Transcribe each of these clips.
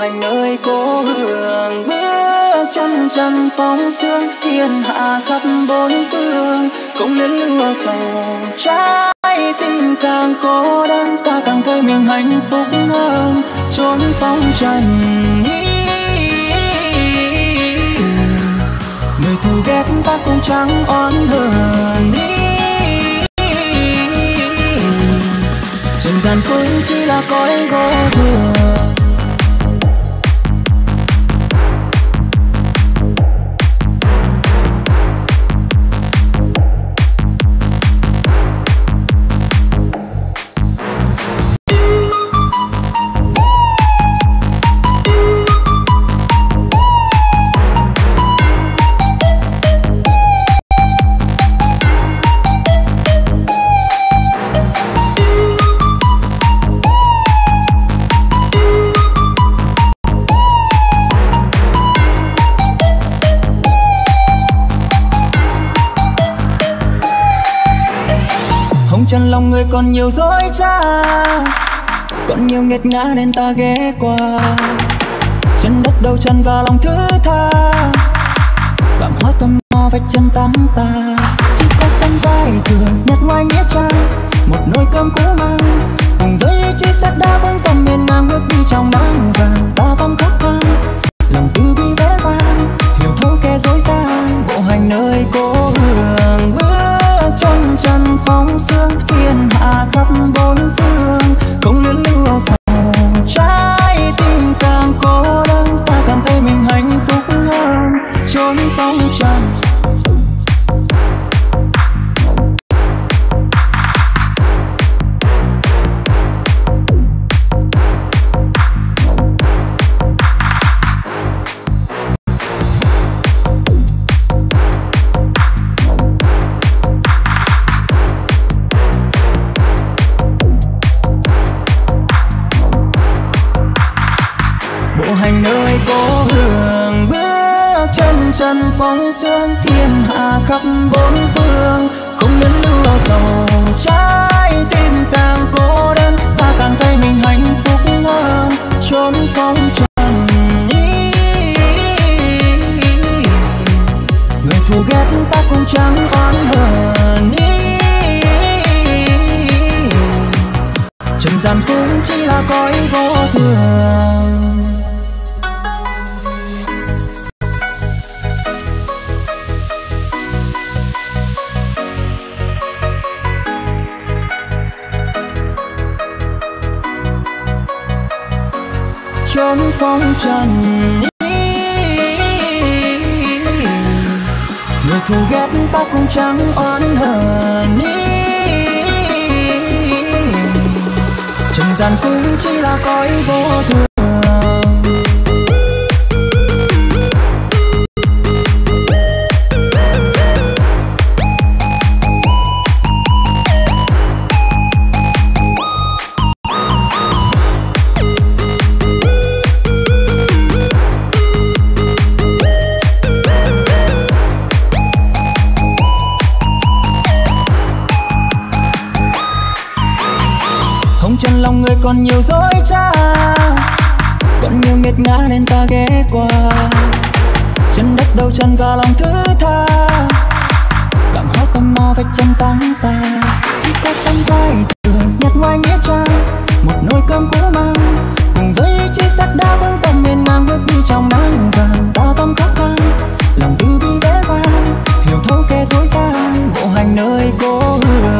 hành nơi cố hương, bước chân trần phóng sương thiên hạ khắp bốn phương. Cũng đến lửa sầu trái tim càng cố đắng, ta càng thấy mình hạnh phúc hơn chốn phóng trần. Người thù ghét ta cũng chẳng oán hờn, trần gian cũng chỉ là cõi vô thường. Chẳng lòng người còn nhiều dối trá, còn nhiều nghiệt ngã nên ta ghé qua. Chân đất đầu chân và lòng thứ tha, cảm hóa tâm mò vách chân tán ta. Chỉ có tâm vai thường nhặt ngoài nghĩa trang, một nồi cơm cũ mang cùng với ý chí sắt đá vững tâm miền Nam. Bước đi trong nắng vàng, ta tâm khóc than lòng từ bi vẽ vang, hiểu thấu kẻ dối gian bộ hành nơi cố hương. Chân trần phóng sương thiên hạ khắp bốn phương, không luyến lửa sầu trái tim càng cố đắng, ta cảm thấy mình hạnh phúc hơn chốn phong trần. Chân phóng sương thiên hạ khắp bốn phương, không đến lửa sầu trái tim càng cố đắng, ta càng thấy mình hạnh phúc hơn chốn phong trần. Người thù ghét ta cũng chẳng oán hờn, trần gian cũng chỉ là cõi vô thường. Chốn phong trần, người thù ghét ta cũng chẳng oán hờn, trần gian cũng chỉ là cõi vô thường. Chân lòng người còn nhiều dối trá, còn nhiều nghiệt ngã nên ta ghé qua. Chân đất đầu chân và lòng thứ tha, cảm hóa tâm mò vách chân tán ta. Chỉ có tâm vai thường nhặt ngoài nghĩa trang, một nồi cơm cũ mang cùng với ý chí sắt đá vững tâm miền Nam. Bước đi trong nắng vàng, ta tâm khóc than lòng từ bi vẽ vang, hiểu thấu kẻ dối gian bộ hành nơi cố hương.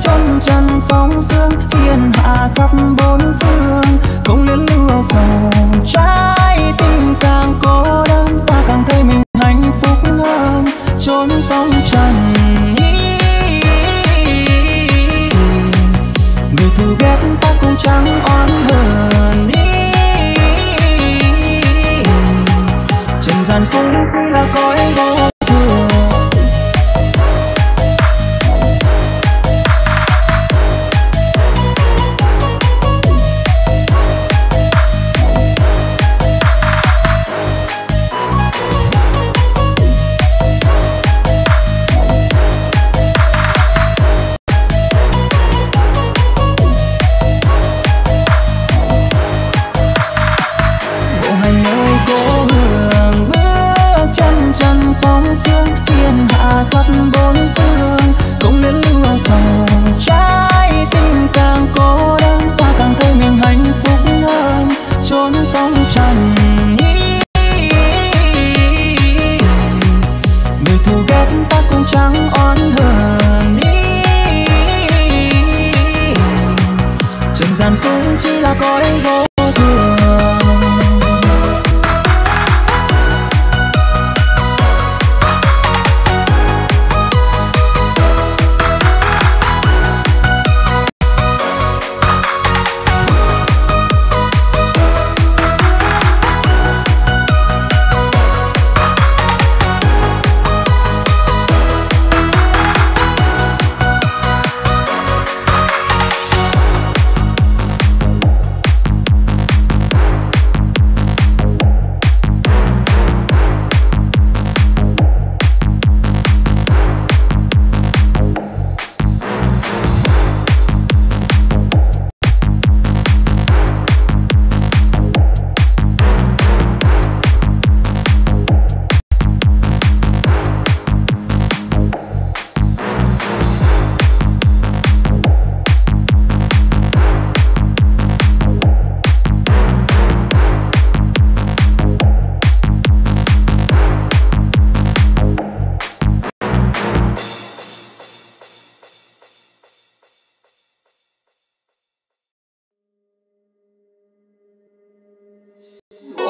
Chân trần phóng sương thiên hạ khắp bốn phương, không luyến lửa sầu trái tim càng cố đắng, ta càng thấy mình hạnh phúc hơn chốn phong trần. Người thù ghét ta cũng chẳng oán hờn, trần gian cũng là cõi vô thường. Trần gian cũng chỉ là cõi vô thường.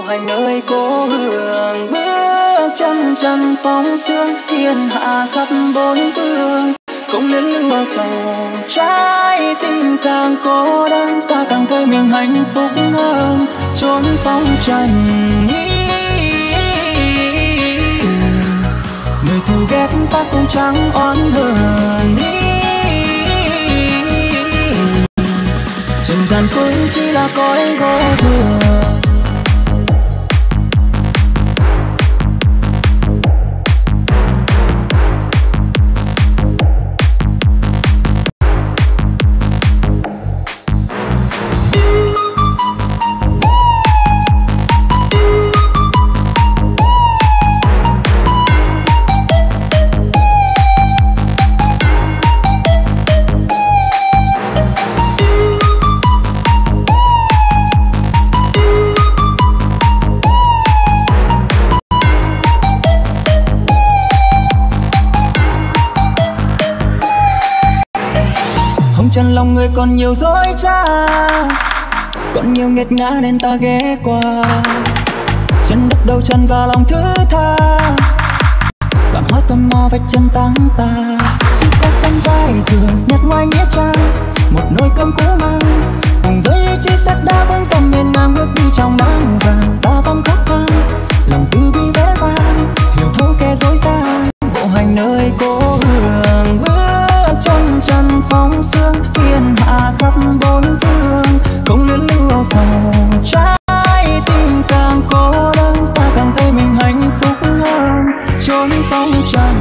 Anh ơi cố hương bước trăm trăm phóng sương, thiên hạ khắp bốn phương. Không nên lừa dối trái tim, càng cố đắng ta càng thấy mình hạnh phúc hơn. Trốn phong trần người thù ghét ta cũng chẳng oán hờn. Trần gian cũng chỉ là cõi vô thường. Chẳng lòng người còn nhiều dối trá, còn nhiều nghiệt ngã nên ta ghé qua. Chân đắp đầu chân và lòng thứ tha, cảm hóa tò mò vạch chân tăng ta. Chỉ có cánh vai thường nhặt ngoài nghĩa trang, một nỗi cơm cũ mang cùng với ý chí sắt đá vững tâm miền Nam. Bước đi trong nắng vàng ta tâm khóc than, lòng từ bi vẽ vang hiểu thấu kẻ dối gian. Bộ hành nơi cố hương bước chân chân phóng sương, thiên hạ khắp bốn phương. Không nên lưu sầu trái tim, càng cố đắng ta càng thấy mình hạnh phúc hơn. Trốn phong trần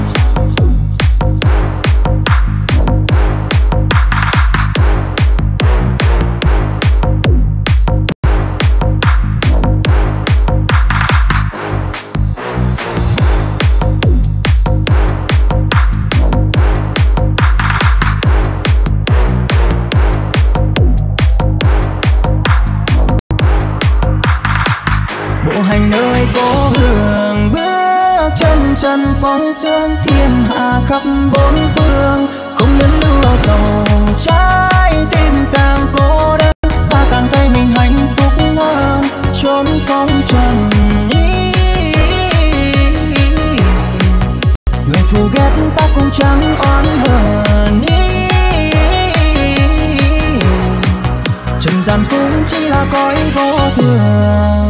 phóng sương, thiên hạ khắp bốn phương. Không nên lừa dối trái tim, càng cố đắng ta càng thấy mình hạnh phúc hơn. Trốn phong trần người thù ghét ta cũng chẳng oán hờn. Trần gian cũng chỉ là cõi vô thường.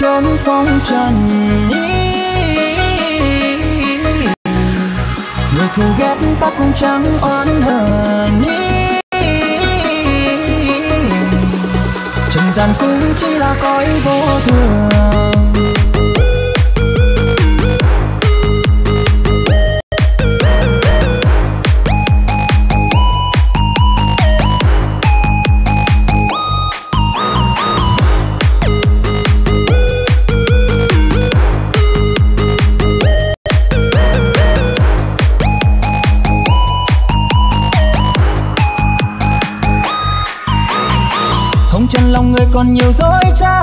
Trốn phong trần người thù ghét ta cũng chẳng oán hờn. Trần gian cũng chỉ là cõi vô thường. trong lòng người còn nhiều dối trá,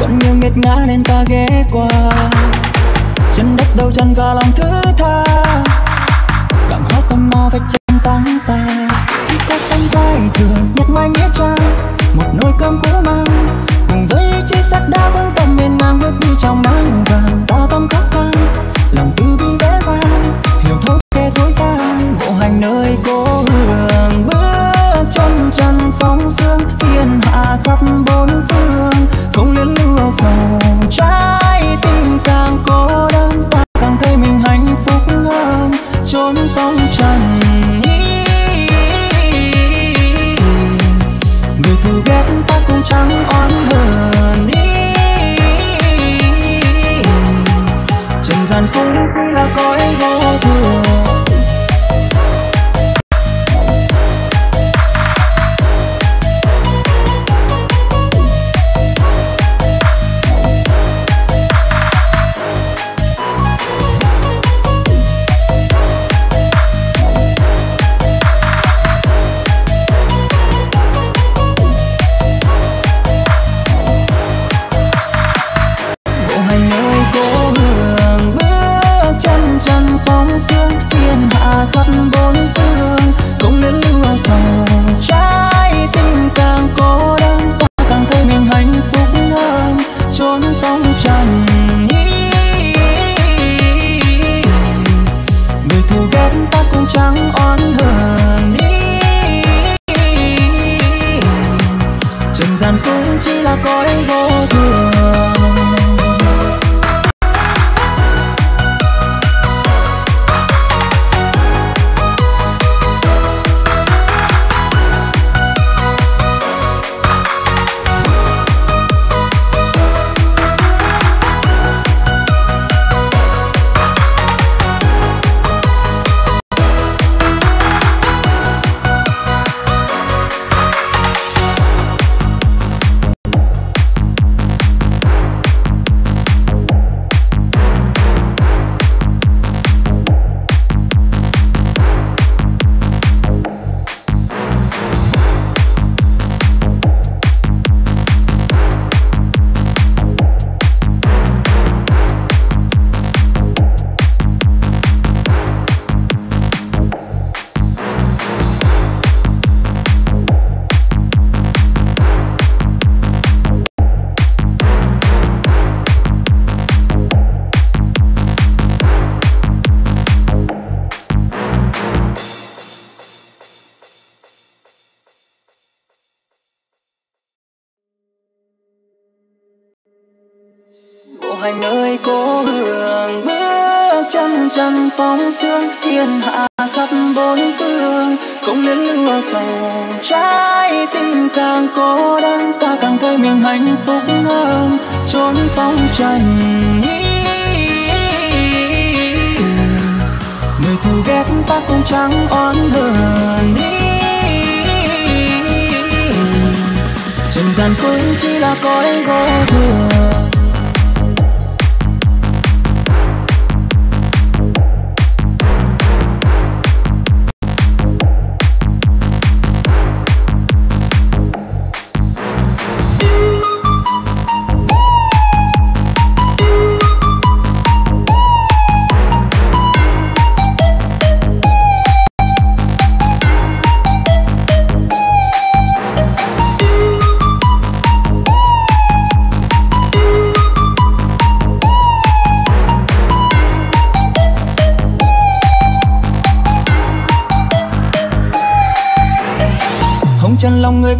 còn nhiều nghiệt ngã nên ta ghé qua. Chân đất đâu chân và lòng thứ tha, cảm hóa tâm ma vạch chân tăng ta. Chỉ có cánh tay thường nhặt mai nghĩa trang, một nồi cơm cũ mang cùng với ý chí sắt đá vững tâm miền ngang bước đi trong nắng vàng. Ta tâm khắc tăng lòng từ bi vẽ vang, hiểu thấu kẻ dối gian bộ hành nơi cố hương. Bước chân trần phóng dương thiên hạ khắp bốn phương, không liên lưu âu sầu trái tim càng cô đơn. Ta càng thấy mình hạnh phúc hơn chốn phong trần. Người thù ghét ta cũng chẳng oán hờn. Trần gian cũng là cõi vô thường.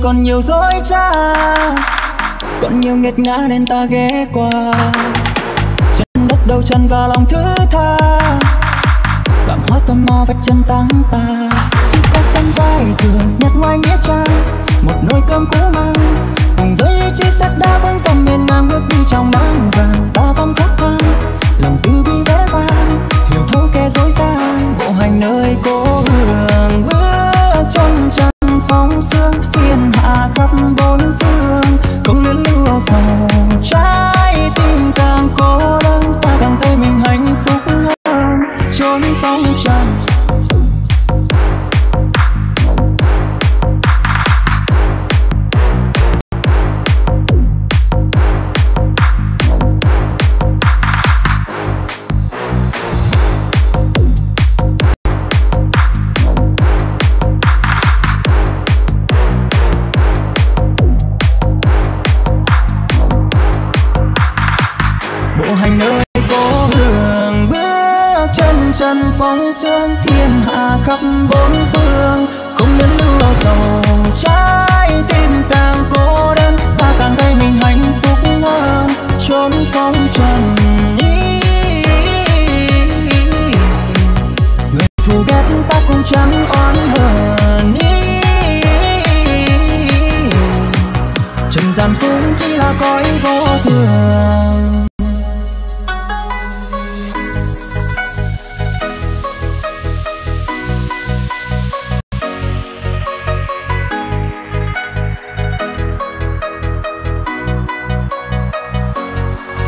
Còn nhiều dối trá, còn nhiều nghiệt ngã nên ta ghé qua. Chân đất đâu chân và lòng thứ tha, cảm hóa tâm ma vạch chân tăng ta. Chỉ có cánh vai thường nhặt ngoài nghĩa trang, một nồi cơm cũ mang cùng với ý chí sắt đá vững tâm miền ngang bước đi trong nắng vàng. Ta tâm khắc thăng lòng từ bi vẽ vang, hiểu thấu kẻ dối gian bộ hành nơi cố hương. Bước chân trần phóng sương thiên hạ khắp bốn phương, không nên lưu âu sầu trái tim càng cô đơn. Ta càng thấy mình hạnh phúc hơn chốn phong trần. hành nơi cố hương, bước chân trần phóng sương thiên hạ khắp bốn phương, không những lưu lo sầu trái tim càng cô đơn, ta càng thấy mình hạnh phúc hơn chốn phong trần. Người thù ghét ta cũng chẳng oán hờn, trần gian cũng chỉ là cõi vô thường.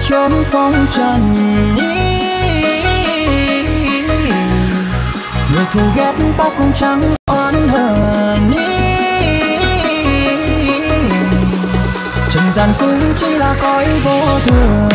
Chốn phong trần, người thù ghét ta cũng chẳng oán hờn, trần gian cũng chỉ là cõi vô thường.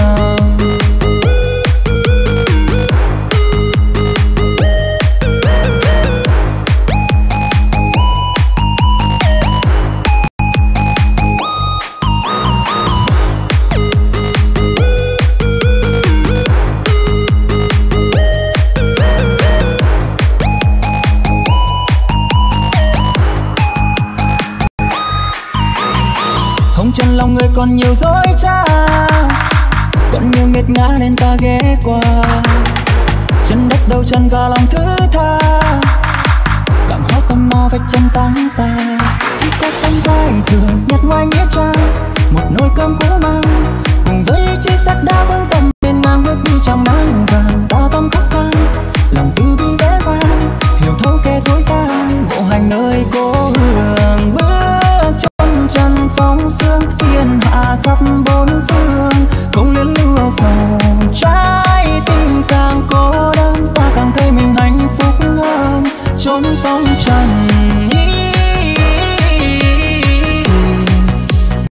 Chân lòng người còn nhiều dối trá, còn nhiều nghiệt ngã nên ta ghé qua. Chân đất đâu chân và lòng thứ tha, cảm hóa tâm mò vạch chân tăng ta. Chỉ có cánh tay thường nhặt ngoài nghĩa trang, một nồi cơm cũ mang cùng với chiếc sắt đá vững tâm bên ngang, bước đi trong nắng vàng. Ta tâm khắc tan lòng từ bi vẽ vang, hiểu thấu kẻ dối gian bộ hành nơi cố hương, bước chân chân phóng sương thiên hạ khắp bốn phương, không nên lưu âu sầu trái tim càng cô đơn, ta càng thấy mình hạnh phúc hơn chốn phong trần.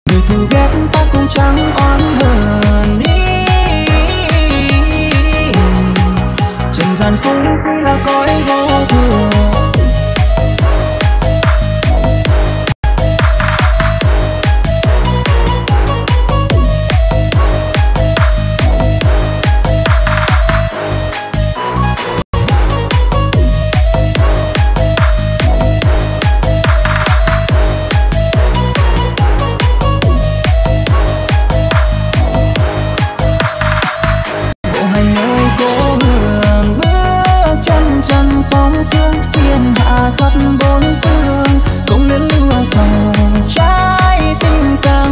Người thù ghét ta cũng chẳng oán hờn, trần gian cũng là cõi vô thường. Phóng dương thiên hạ khắp bốn phương, không biến lưu sầu trái tim càng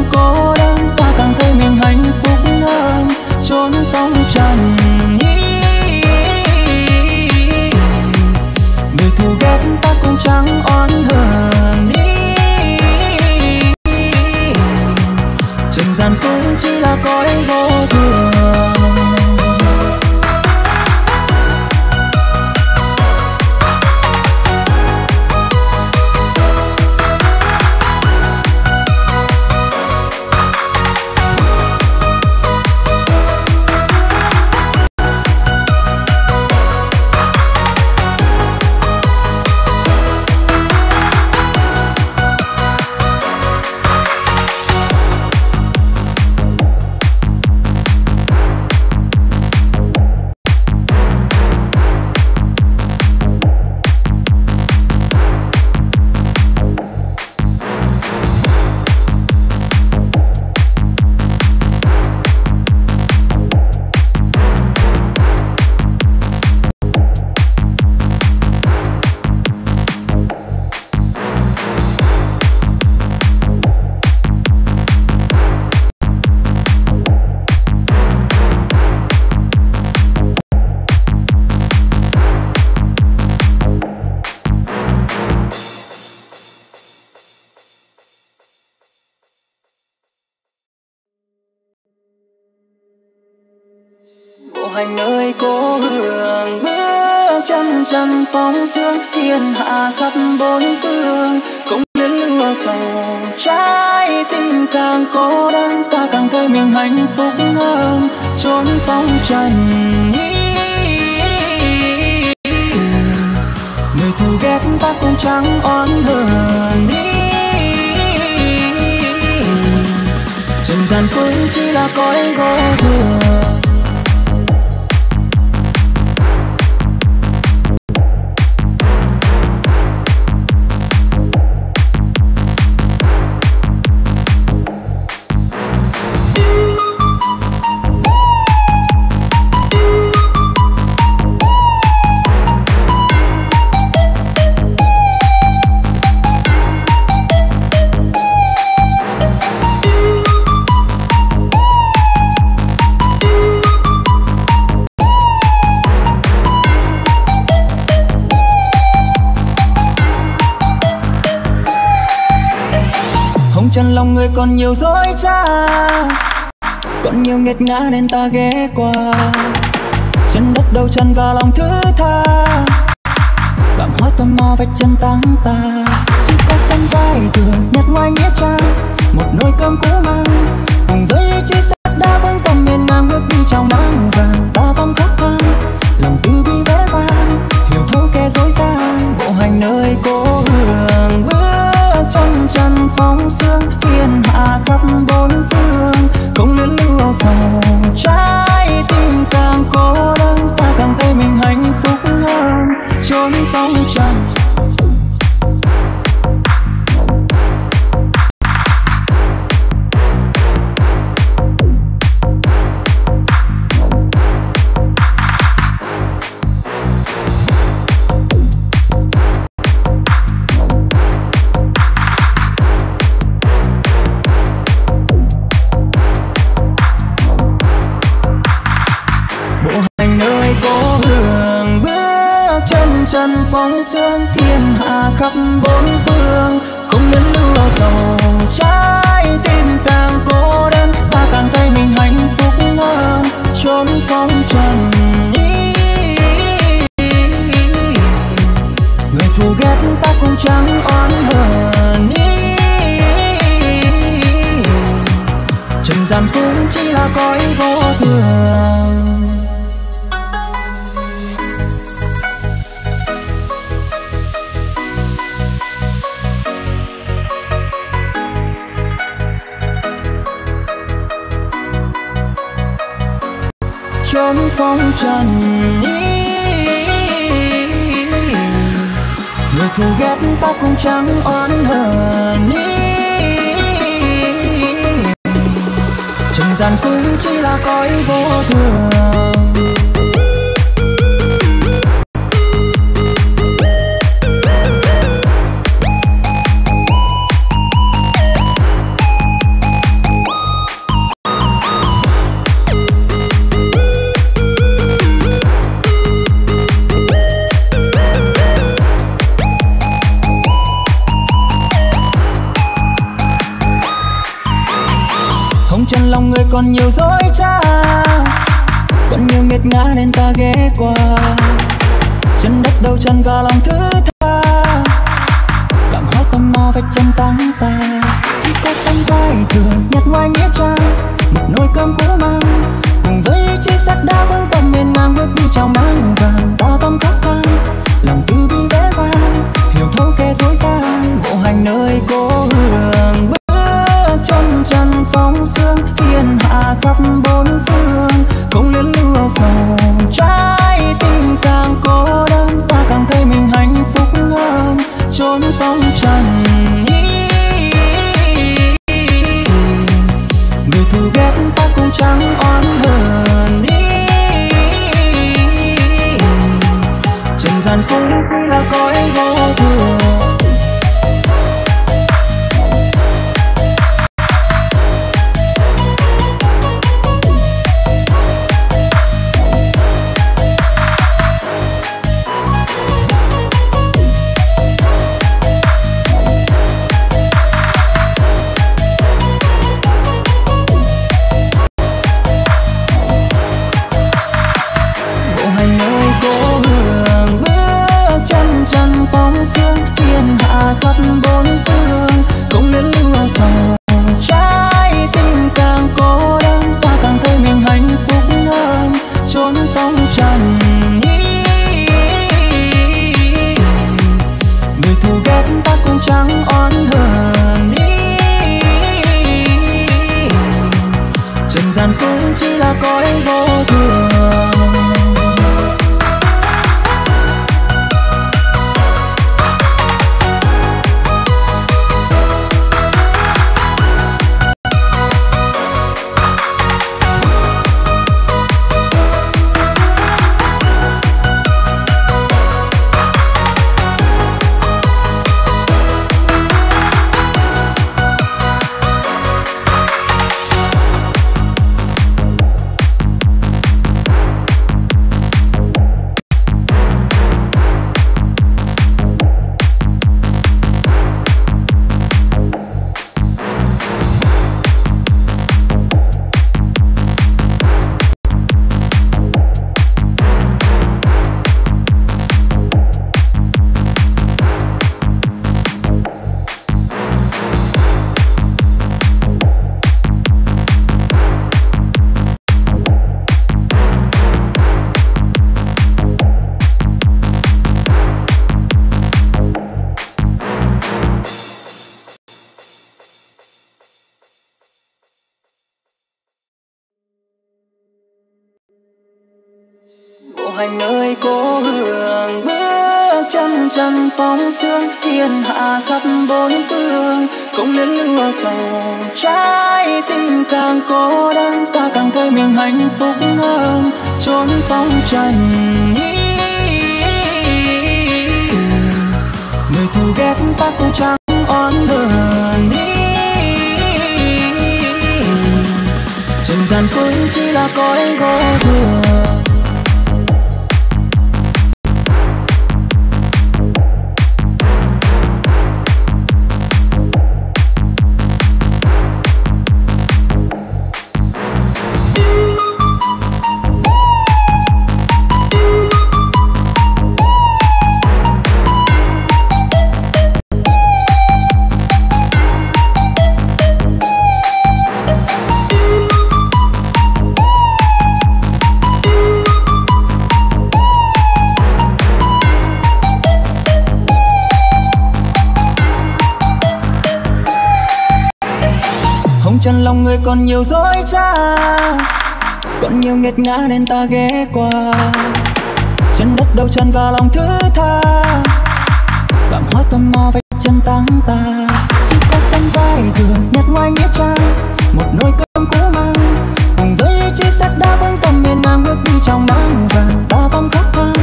cô đơn, ta càng thấy mình hạnh phúc hơn chốn phong trần. Người thù ghét ta cũng chẳng oán hờn, trần gian cũng chỉ là cõi vô thường. chân lòng người còn nhiều dối trá, còn nhiều nghiệt ngã nên ta ghé qua. Chân đất đầu chân và lòng thứ tha, cảm hóa tâm mò vạch chân tăng ta. Chỉ có cánh vai thường nhặt ngoài nghĩa trang, một nồi cơm cũ mang cùng với chiếc sắt đá vắng tầm miền Nam bước đi trong nắng vàng. Ta tâm khóc than lòng từ bi vẽ vang, hiểu thấu kẻ dối gian bộ hành nơi cố hương. Bước trong trần phóng sương thiên hạ khắp bốn phương, không luyến lưu âu sầu trái tim càng cố đơn. Ta càng thấy mình hạnh phúc hơn chốn phong trần. Phóng sương thiên hạ khắp bốn phương, không đến lưu âu sầu trái tim càng cô đơn. Ta càng thấy mình hạnh phúc hơn chốn phong trần. Người thù ghét ta cũng chẳng oán hờn, trần gian cũng chỉ là cõi vô thường. Chốn phong trần, người thù ghét ta cũng chẳng oán hờn, trần gian cũng chỉ là cõi vô thường. Lòng người còn nhiều dối trá, còn nhiều nghiệt ngã nên ta ghé qua. Chân đất đầu chân và lòng thứ tha, cảm hóa tâm mò vạch chân tăng ta. Chỉ có cánh vai thường nhặt ngoài nghĩa trang, một nồi cơm cũ mang cùng với chiếc sắt đá vắng tầm miền Nam bước đi trong nắng vàng. Ta tâm khóc than lòng từ bi vẽ vang, hiểu thấu kẻ dối gian bộ hành nơi cố hương. Trong trần phóng sương thiên hạ khắp bốn phương, không luyến lưu âu sầu trái tim càng cô đơn. Ta càng thấy mình hạnh phúc hơn chốn phong trần. Người thù ghét ta cũng chẳng oán hờn, trần gian cũng là cõi vô thường. thành nơi cố hương. Bước chân trần phóng sương, thiên hạ khắp bốn phương. Cũng luyến lửa sầu trái tim càng cố đắng, ta càng thấy mình hạnh phúc hơn chốn phong trần. Người thù ghét ta cũng chẳng oán hờn. Trần gian cũng chỉ là cõi vô thường. Chân lòng người còn nhiều dối trá, còn nhiều nghiệt ngã nên ta ghé qua. Chân đất đâu chân và lòng thứ tha, cảm hóa tâm mò với chân tăng ta. Chỉ có tâm vai thường nhặt ngoài nghĩa trang, một nỗi cơm cũ mang cùng với chiếc sắt đá vững tâm miền Nam. Bước đi trong nắng vàng, ta tâm khóc than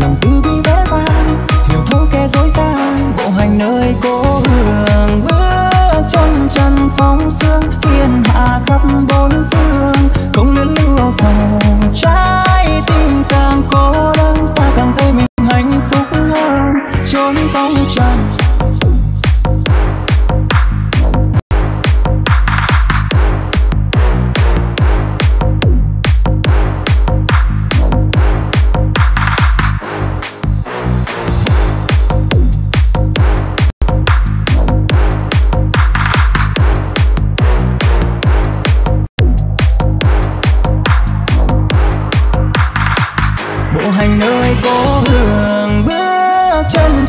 lòng từ bi vẽ vang, hiểu thấu kẻ dối gian bộ hành nơi cố hương. Chân trần phóng sương, thiên hạ khắp bốn phương. Không luyến lưu sầu trái tim càng cố đắng, ta càng thấy mình hạnh phúc hơn chốn phong trần.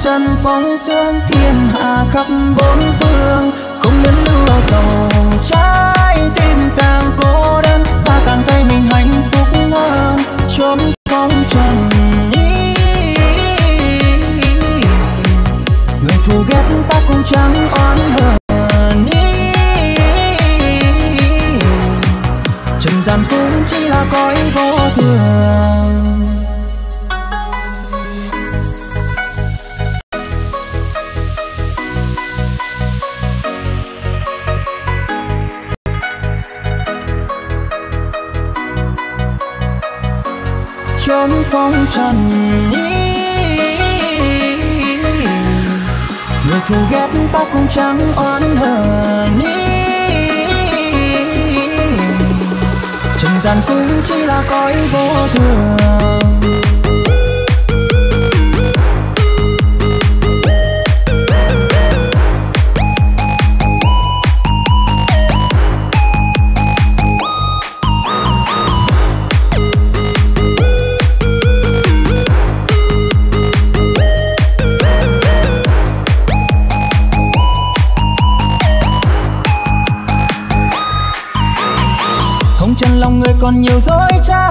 Chân phóng sương, thiên hạ khắp bốn phương. Không đến lưu sầu trái tim càng cô đơn, ta càng thấy mình hạnh phúc hơn chốn phong trần. Người thù ghét ta cũng chẳng oán hờn. Trần gian cũng chỉ là cõi vô thường. Chốn phong trần, người thù ghét ta cũng chẳng oán hờn. Trần gian cũng chỉ là cõi vô thường. Lòng người còn nhiều dối trá,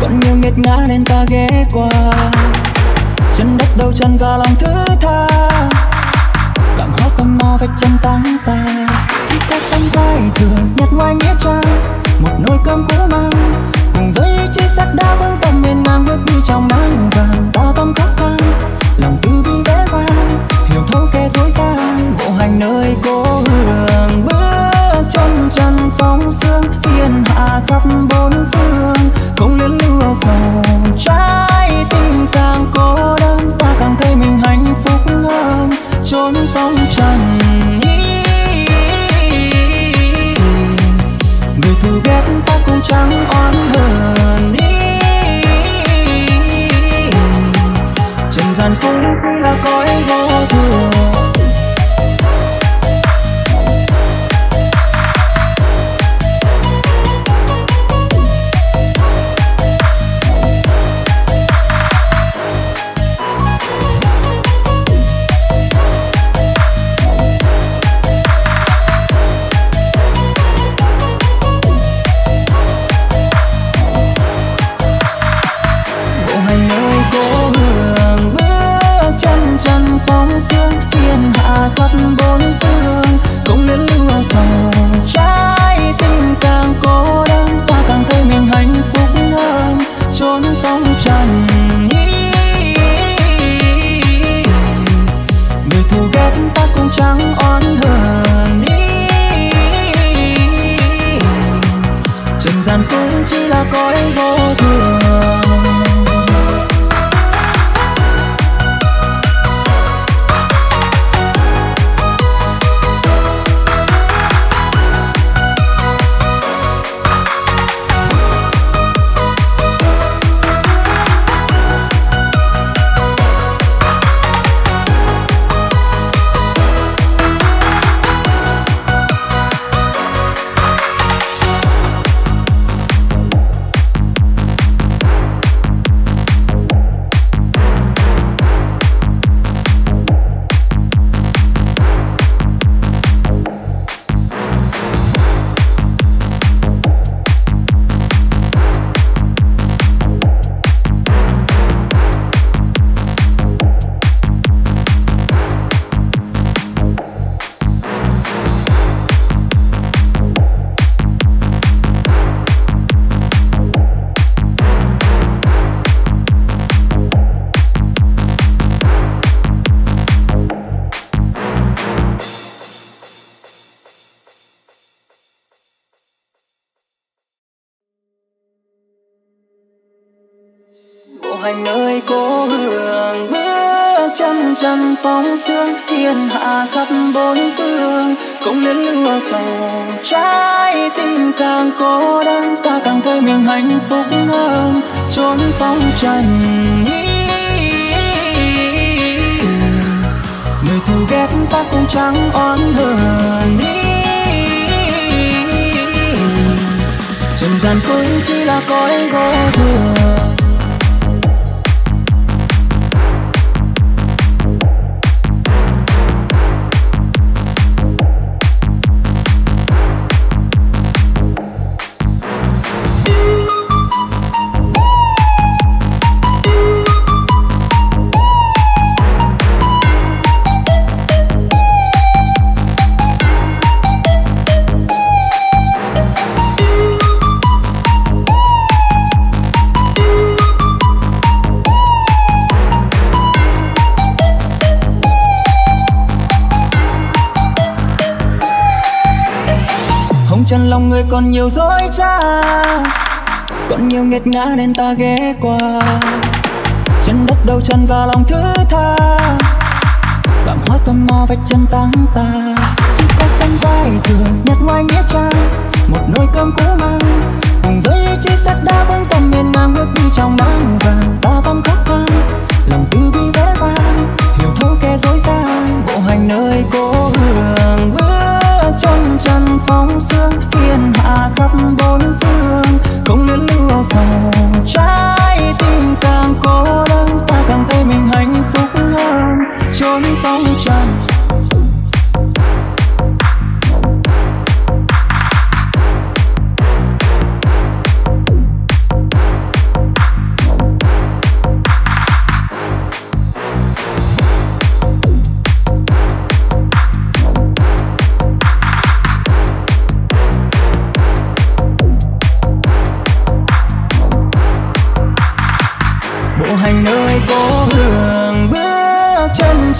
còn nhiều nghiệt ngã nên ta ghé qua. Chân đất đâu chân và lòng thứ tha, cảm hóa tâm mò vạch chân tăng ta. Chỉ có tâm vai thường nhặt ngoài nghĩa trang, một nồi cơm cũ mang cùng với chiếc sắt đá vững tâm miền Nam. Bước đi trong nắng vàng, ta tâm khóc than lòng từ bi vẽ vang, hiểu thấu kẻ dối gian bộ hành nơi cố hương. Chân trần phóng sương, thiên hạ khắp bốn phương. Không luyến lưu sầu trái tim càng cô đơn, ta càng thấy mình hạnh phúc hơn chốn phong trần. Người thù ghét ta cũng chẳng oán hờn. Trần gian cũng là cõi vô thường. gian cũng chỉ là cõi vô thường. Phóng dương thiên hạ khắp bốn phương, cũng đến lửa sầu trái tim càng cố đắng, ta càng thấy mình hạnh phúc hơn chốn phong trần. Người thù ghét ta cũng chẳng oán hờn, trần gian cũng chỉ là cõi vô thường. Chân lòng người còn nhiều dối trá, còn nhiều nghiệt ngã nên ta ghé qua. Chân đất đầu chân và lòng thứ tha, cảm hóa tâm mò vạch chân tăng ta. Chỉ có tâm vai thường nhặt ngoài nghĩa trang, một nồi cơm cũ mang cùng với chiếc sắt đá vững tâm miền Nam. Bước đi trong nắng vàng ta tâm khóc than, lòng từ bi vẽ vang hiểu thấu kẻ dối gian. Bộ hành nơi cố hương bước chân chân phóng sương, thiên hạ khắp bốn phương, không nên lừa dối trái tim càng cố đắng, ta càng thấy mình hạnh phúc hơn chốn phong trần.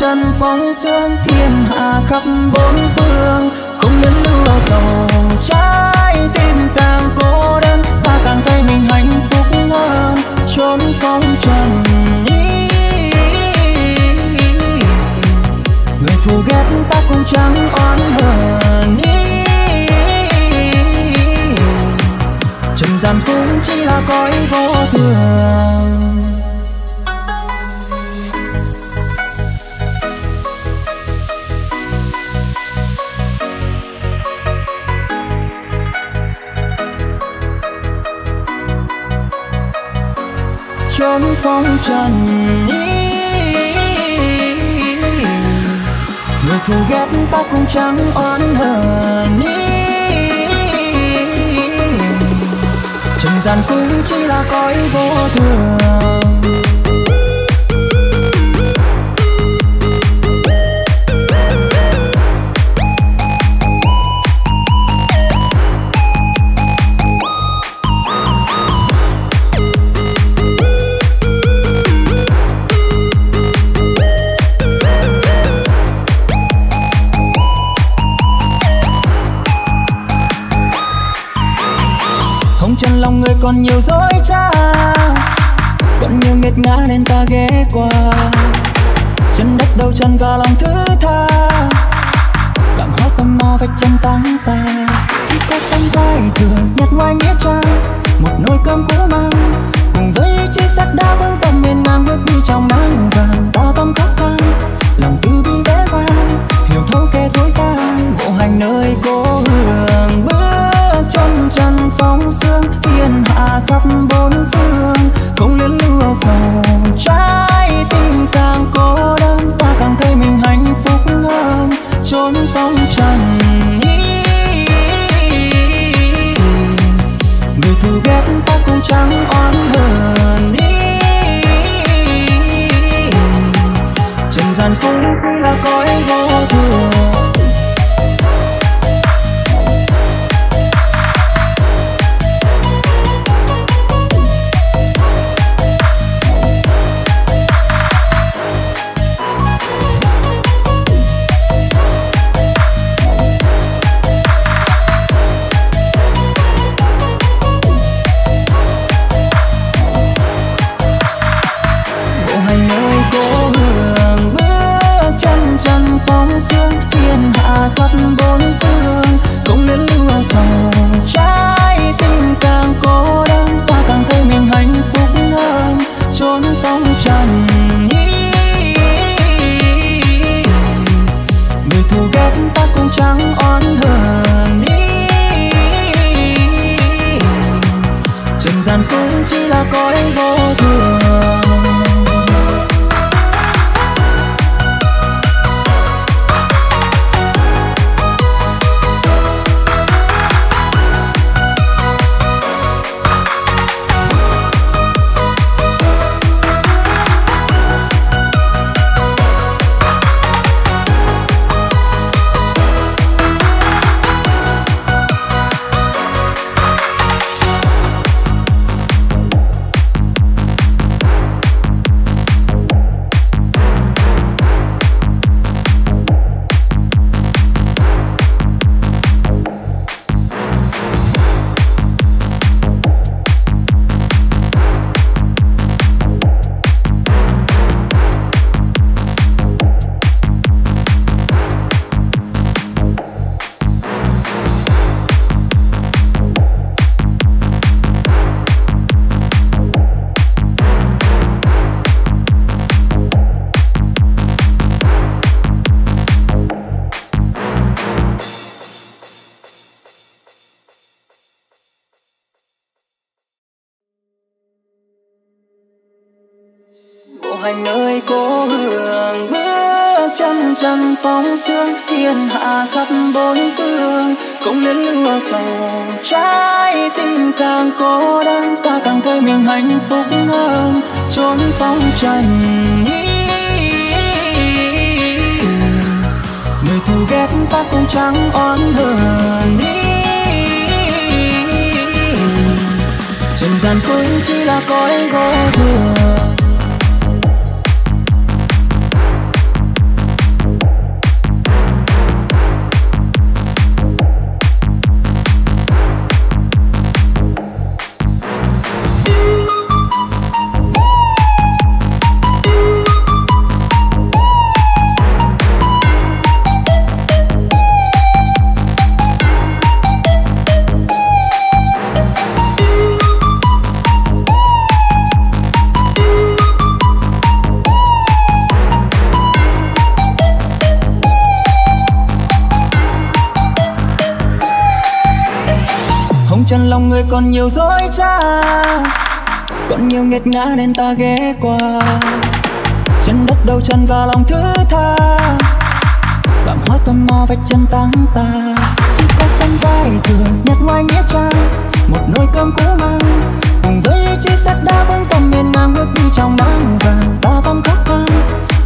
Chân phóng sương thiên hạ khắp bốn phương, không đến lửa sầu trái tim càng cô đơn, ta càng thấy mình hạnh phúc hơn chốn phong trần. Người thù ghét ta cũng chẳng oán hờn, trần gian cũng chỉ là cõi vô thường. Chốn phong trần, người thù ghét ta cũng chẳng oán hờn, trần gian cũng chỉ là cõi vô thường. còn nhiều dối trá, còn nhiều nghiệt ngã nên ta ghé qua. Chân đất đầu chân và lòng thứ tha, cảm hóa tâm ma vạch chân tăng ta. Chỉ có tâm tay thường nhặt ngoài nghĩa trang một nồi cơm cũ mang, cùng với chiếc sắt đá vững tâm miền ngang bước đi trong nắng vàng. Ta tâm khóc than lòng từ bi vẽ vang, hiểu thấu kẻ dối gian bộ hành nơi cố hương. Bước chân trần phóng sương thiên hạ khắp bốn phương, không luyến lưu âu sầu trái tim càng cô đơn. Ta càng thấy mình hạnh phúc hơn chốn phong trần. Người thù ghét ta cũng chẳng oán hờn. Trần gian cũng là cõi vô thường. Phóng sương thiên hạ khắp bốn phương, không luyến lưu âu sầu trái tim càng cô đơn. Ta càng thấy mình hạnh phúc hơn chốn phong trần. Người thù ghét ta cũng chẳng oán hờn. Trần gian cũng chỉ là cõi vô thường. Chân lòng người còn nhiều dối trá, còn nhiều nghiệt ngã nên ta ghé qua. Chân đất đầu chân và lòng thứ tha, cảm hóa tâm ma vạch chân tăng ta. Chỉ có tâm vai thường nhặt ngoài nghĩa trang một nồi cơm cũ mang, cùng với chiếc sắt đá vững tâm miền ngang bước đi trong nắng vàng. Ta tâm khóc than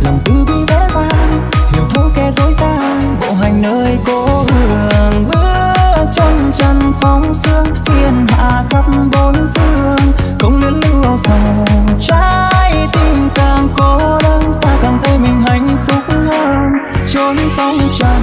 lòng từ bi vẽ vang, hiểu thấu kẻ dối gian bộ hành nơi cố hương. Chân trần phóng sương thiên hạ khắp bốn phương, không luyến lưu âu sầu trái tim càng cô đơn. Ta càng thấy mình hạnh phúc hơn chốn phong trần.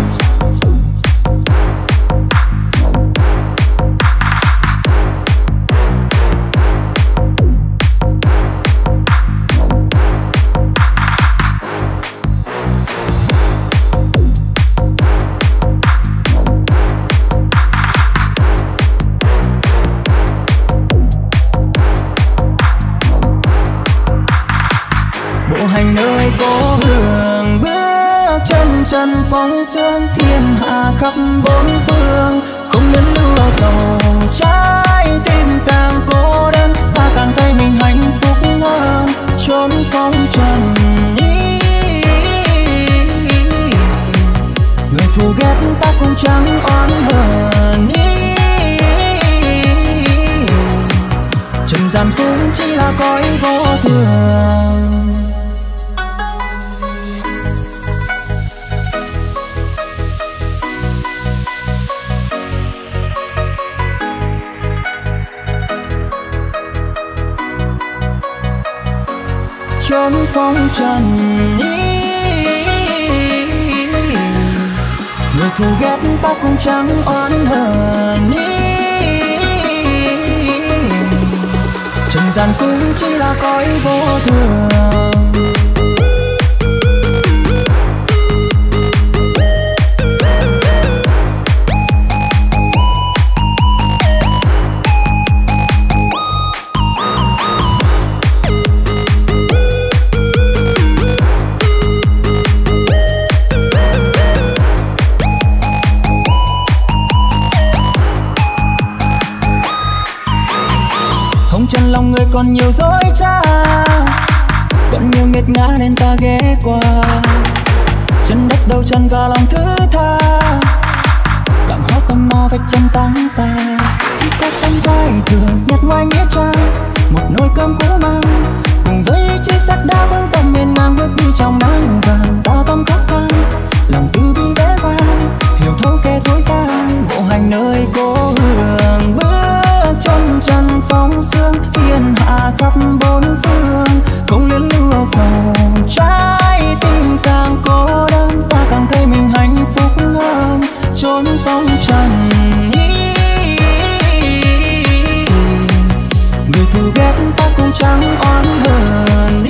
nơi cố hương, bước chân trần phóng sương thiên hạ khắp bốn phương. Không đến lưu sầu trái tim càng cô đơn, ta càng thấy mình hạnh phúc hơn chốn phong trần. Người thù ghét ta cũng chẳng oán hờn, trần gian cũng chỉ là cõi vô thường. Chốn phong trần, người thù ghét ta cũng chẳng oán hờn, trần gian cũng chỉ là cõi vô thường. Chân lòng người còn nhiều dối trá, còn nhiều nghiệt ngã nên ta ghé qua. Chân đất đầu chân và lòng thứ tha, cảm hóa tâm ma vạch chân tăng ta. Chỉ có tâm vai thường nhặt ngoài nghĩa trang, một nồi cơm cũ mang cùng với chiếc sắt đá vững tâm miền ngang. Bước đi trong nắng vàng, ta tâm khóc than, lòng từ bi vẽ vang, hiểu thấu kẻ dối gian, bộ hành nơi cố hương. Chân trần phóng sương thiên hạ khắp bốn phương, không nên lưu sầu trái tim càng cô đơn, ta càng thấy mình hạnh phúc hơn chốn phong trần. Người thù ghét ta cũng chẳng oán hờn,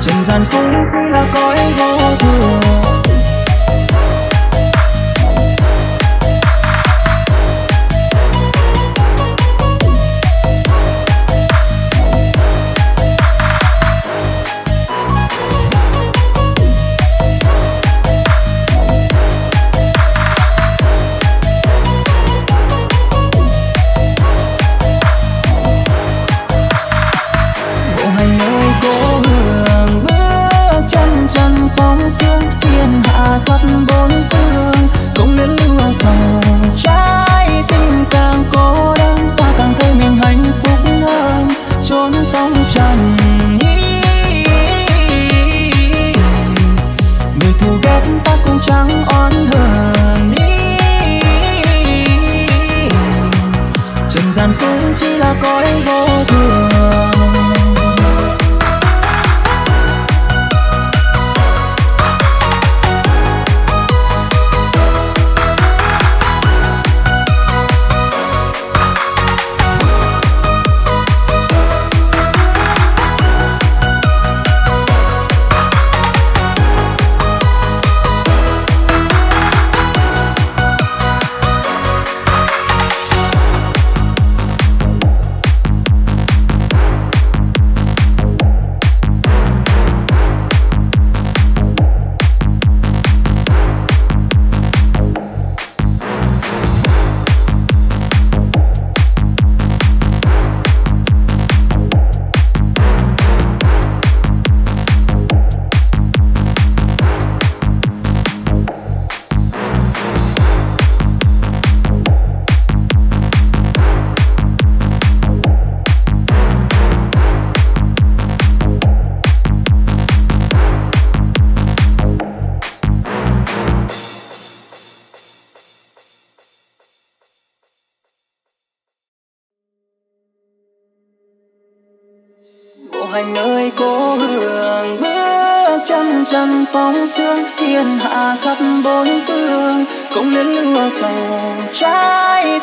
trần gian cũng chỉ là cõi vô thường. Phóng sương thiên hạ khắp bốn phương, không nên lưu sầu trái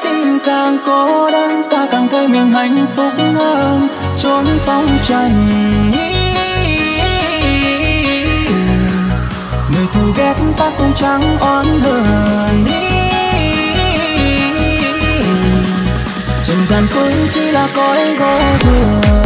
tim càng cô đơn, ta càng thấy mình hạnh phúc hơn chốn phong trần. Người thù ghét ta cũng chẳng oán hờn, trần gian cũng chỉ là cõi vô thường.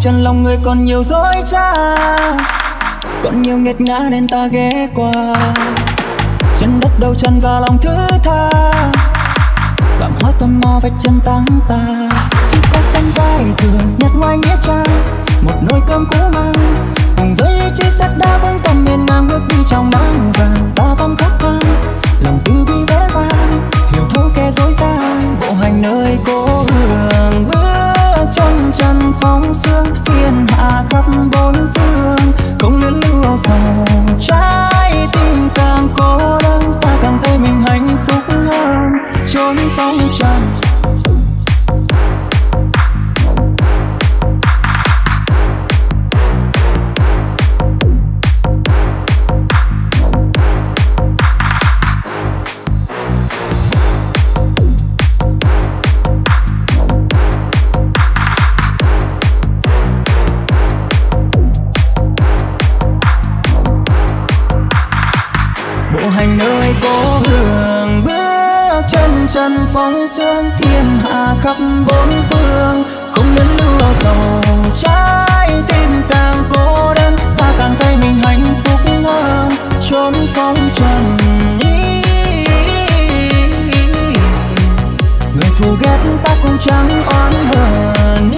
chân lòng người còn nhiều dối trá, còn nhiều nghiệt ngã nên ta ghé qua. Chân đất đầu chân và lòng thứ tha, cảm hóa tâm mò vách chân tăng ta. Chỉ có tâm ta bình thường nhặt ngoài nghĩa trang, một nồi cơm cũ mang cùng với chiếc sắt đá vững tâm miền ngang bước đi trong nắng vàng. Ta tâm khắc quan lòng từ bi vẽ vang, hiểu thấu kẻ dối gian bộ hành nơi cố hương. Bước chân trần phóng sương phiền hạ khắp bốn phương, không luyến lưu âu sầu trái tim càng cô đơn. Ta càng thấy mình hạnh phúc hơn chốn phong trần. Chân phóng sương thiên hạ khắp bốn phương, không đến lưu âu sầu trái tim càng cô đơn. Ta càng thấy mình hạnh phúc hơn chốn phong trần. Người thù ghét ta cũng chẳng oán hờn,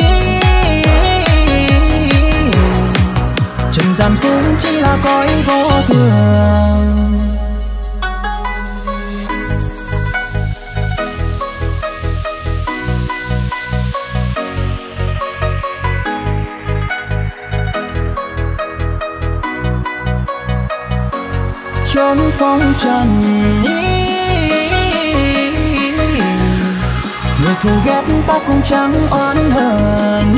trần gian cũng chỉ là cõi vô thường. Chốn phong trần, người thù ghét ta cũng chẳng oán hờn,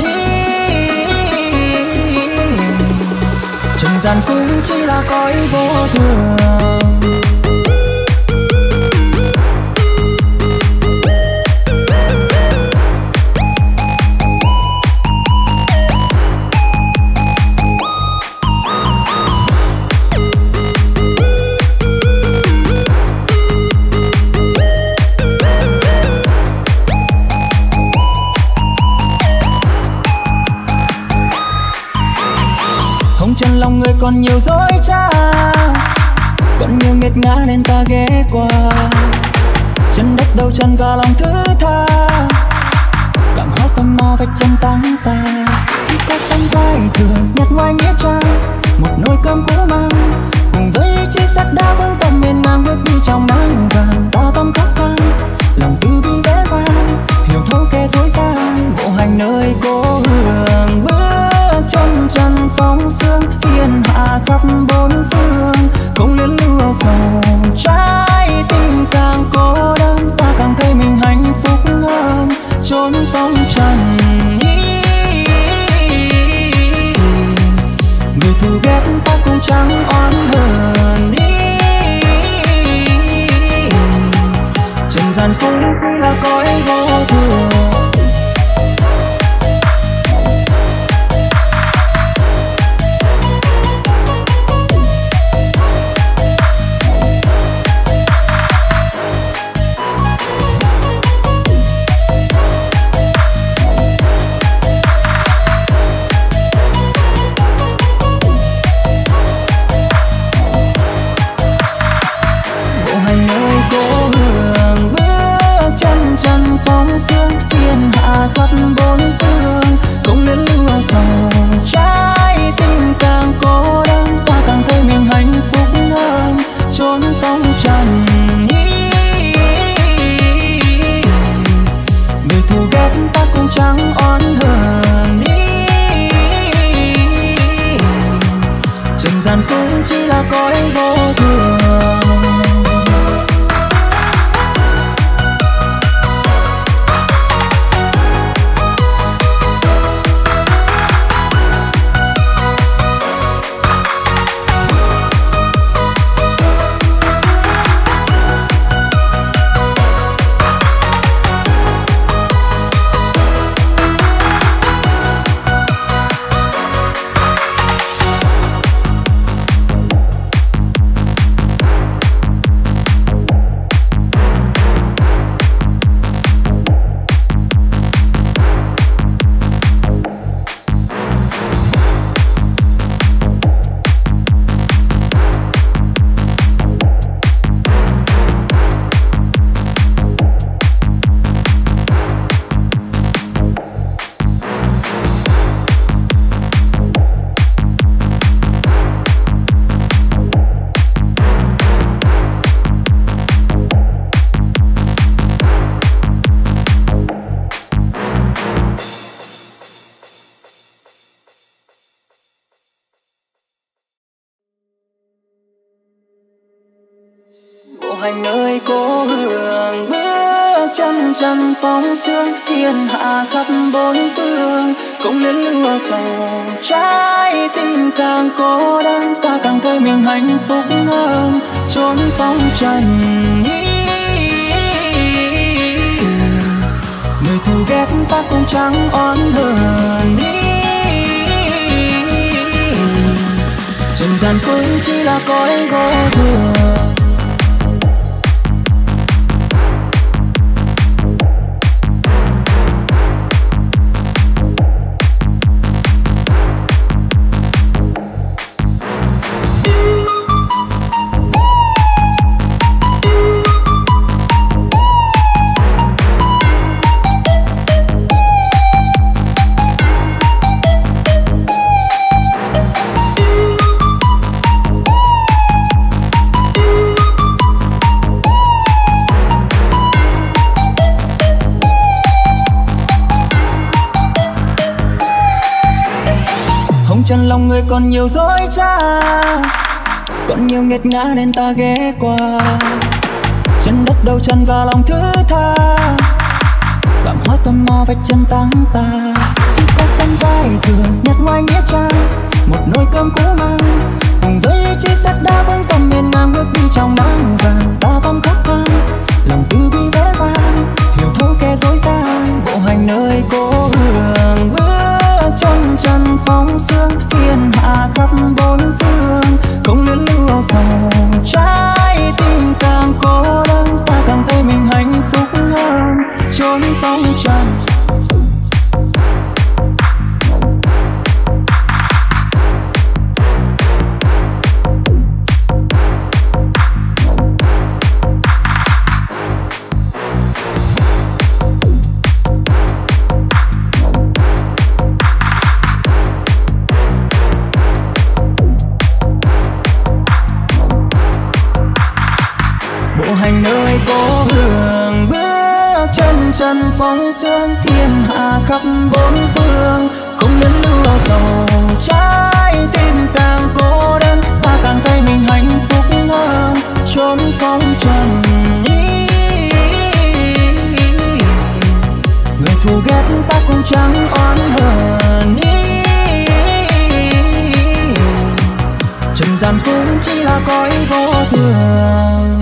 trần gian cũng chỉ là cõi vô thường. Chân lòng người còn nhiều dối trá, còn nhiều nghiệt ngã nên ta ghé qua. Chân đất đầu chân và lòng thứ tha, cảm hóa tâm mò vách chân tăng ta. Chỉ có tâm ta thường nhặt ngoài nghĩa trang, một nồi cơm cũ mang cùng với chiếc sắt đá vững tâm miền Nam bước đi trong nắng vàng. Ta tâm khắc quan lòng từ bi vẽ vang, hiểu thấu kẻ dối gian bộ hành nơi cố hương. Chân trần phóng sương thiên hạ khắp bốn phương, không luyến lưu âu sầu trái tim càng cô đơn. Ta càng thấy mình hạnh phúc hơn chốn phong trần. Người thù ghét ta cũng chẳng oán hờn, trần gian cũng là cõi vô thường. phóng dương thiên hạ khắp bốn phương, cũng nên lửa sầu trái tim càng cố đắng, ta càng thấy mình hạnh phúc hơn chốn phong trần. Người thù ghét ta cũng chẳng oán hờn, trần gian cũng chỉ là cõi vô thường. Chân lòng người còn nhiều dối trá, còn nhiều nghiệt ngã nên ta ghé qua. Chân đất đầu chân và lòng thứ tha, cảm hóa tâm mò vách chân tăng ta. Chỉ có tâm vai thường nhặt ngoài nghĩa trang, một nồi cơm cũ mang cùng với chiếc sắt đá vững tâm miền ngang bước đi trong nắng vàng. Ta tâm khóc than lòng từ bi vẽ vang, hiểu thấu kẻ dối gian bộ hành nơi cố hương. Trong trần phóng sương thiên hạ khắp bốn phương, không nên lưu sầu trái tim càng cố đắng, ta càng thấy mình hạnh phúc hơn chốn phong trần. Trần phóng sương thiên hạ khắp bốn phương, không nên lưu sầu trái tim càng cô đơn, ta càng thấy mình hạnh phúc hơn chốn phong trần. Người thù ghét ta cũng chẳng oán hờn, trần gian cũng chỉ là cõi vô thường.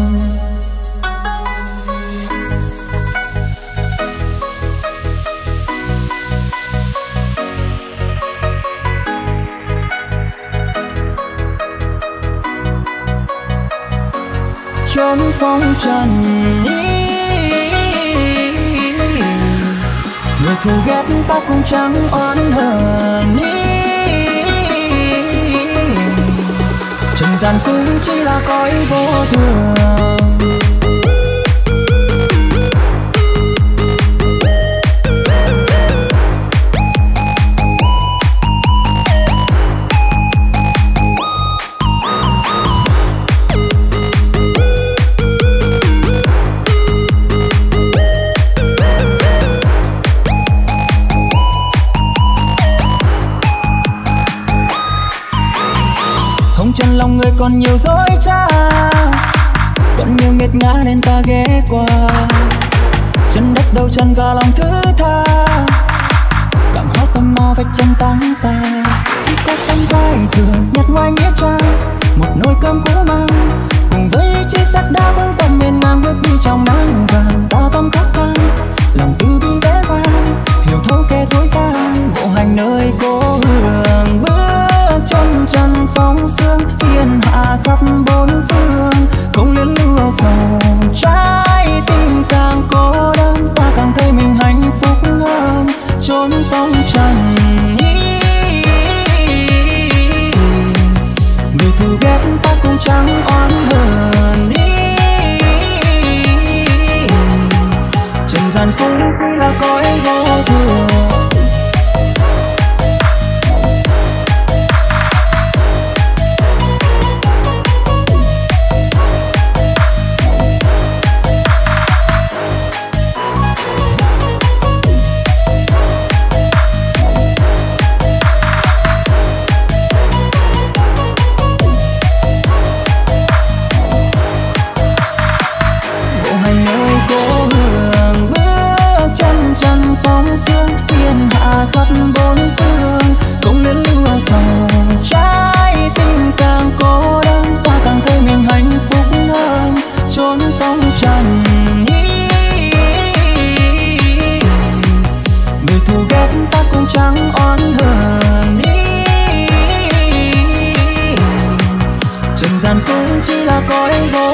Chốn phong trần, người thù ghét ta cũng chẳng oán hờn, trần gian cũng chỉ là cõi vô thường. Chân lòng người còn nhiều dối trá, còn nhiều nghiệt ngã nên ta ghé qua. Chân đất đầu chân và lòng thứ tha, cảm hóa tâm mò vách chân tăng ta. Chỉ có tâm vai thường nhặt ngoài nghĩa trang, một nồi cơm cũ mang cùng với chiếc sắt đá vững tâm miền ngang bước đi trong nắng vàng. Ta tâm khóc than lòng từ bi vẽ vang, hiểu thấu kẻ dối gian bộ hành nơi cố hương. Trong trần phóng sương thiên hạ khắp bốn phương, không nên lưu sầu trái tim càng cô đơn, ta càng thấy mình hạnh phúc hơn chốn phong trần. Người thù ghét ta cũng chẳng oán hờn, trần gian cũng là cõi vô thường. Em phóng dương thiên hạ khắp bốn phương, cũng đến mưa rằng trái tim càng cố đắng, ta càng thấy mình hạnh phúc hơn chốn phong trần. Người thù ghét ta cũng chẳng oán hờn, trần gian cũng chỉ là cõi vô